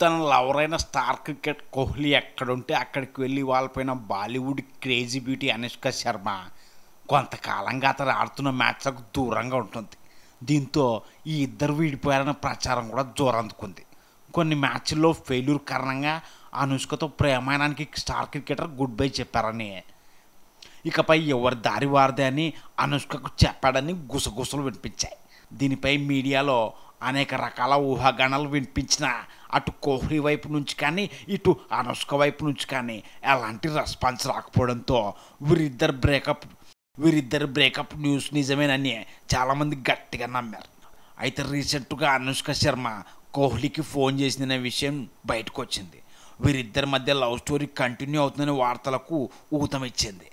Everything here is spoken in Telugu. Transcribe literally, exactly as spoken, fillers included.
చదువుతానని ఎవరైనా స్టార్ క్రికెట్ కోహ్లీ ఎక్కడుంటే అక్కడికి వెళ్ళి వాళ్ళపైన బాలీవుడ్ క్రేజీ బ్యూటీ అనుష్క శర్మ కొంతకాలంగా అతను ఆడుతున్న మ్యాచ్లకు దూరంగా ఉంటుంది. దీంతో ఈ ఇద్దరు విడిపోయారన్న ప్రచారం కూడా జోరందుకుంది. కొన్ని మ్యాచ్ల్లో ఫెయిల్యూర్ కారణంగా అనుష్కతో ప్రేమాయణానికి స్టార్ క్రికెటర్ గుడ్ బై చెప్పారని, ఇకపై ఎవరి దారి వారదే అని అనుష్కకు చెప్పాడని గుసగుసలు వినిపించాయి. దీనిపై మీడియాలో అనేక రకాల ఊహాగానాలు వినిపించిన అటు కోహ్లీ వైపు నుంచి కానీ ఇటు అనుష్క వైపు నుంచి కానీ ఎలాంటి రెస్పాన్స్ రాకపోవడంతో వీరిద్దరు బ్రేకప్ వీరిద్దరు బ్రేకప్ న్యూస్ నిజమేనని చాలామంది గట్టిగా నమ్మారు. అయితే రీసెంట్గా అనుష్క శర్మ కోహ్లీకి ఫోన్ చేసిందనే విషయం బయటకు వచ్చింది. వీరిద్దరి మధ్య లవ్ స్టోరీ కంటిన్యూ అవుతుందనే వార్తలకు ఊతం ఇచ్చింది.